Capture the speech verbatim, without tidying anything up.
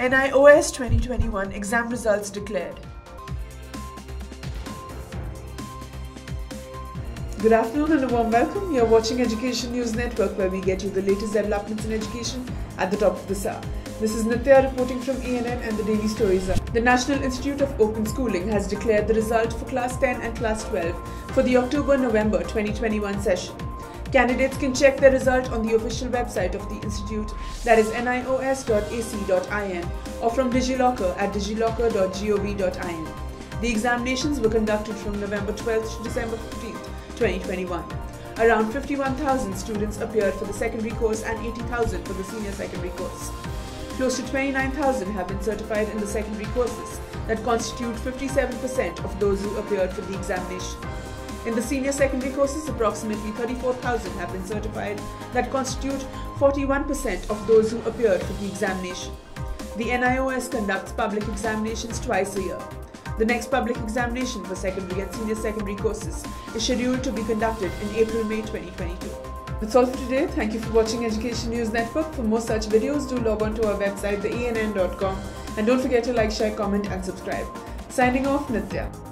N I O S twenty twenty-one exam results declared. Good afternoon and a warm welcome. You're watching Education News Network, where we get you the latest developments in education at the top of this hour. This is Nitya reporting from E N N and the Daily Stories. The National Institute of Open Schooling has declared the result for Class ten and Class twelve for the October November twenty twenty-one session. Candidates can check their result on the official website of the institute, that is N I O S dot A C dot I N, or from DigiLocker at digilocker dot gov dot in. The examinations were conducted from November twelfth to December fifteenth, twenty twenty-one. Around fifty-one thousand students appeared for the secondary course and eighty thousand for the senior secondary course. Close to twenty-nine thousand have been certified in the secondary courses, that constitute fifty-seven percent of those who appeared for the examination. In the senior secondary courses, approximately thirty-four thousand have been certified, that constitute forty-one percent of those who appeared for the examination. The N I O S conducts public examinations twice a year. The next public examination for secondary and senior secondary courses is scheduled to be conducted in April May twenty twenty-two. That's all for today. Thank you for watching Education News Network. For more such videos, do log on to our website, the E N N dot com, and don't forget to like, share, comment and subscribe. Signing off, Nitya.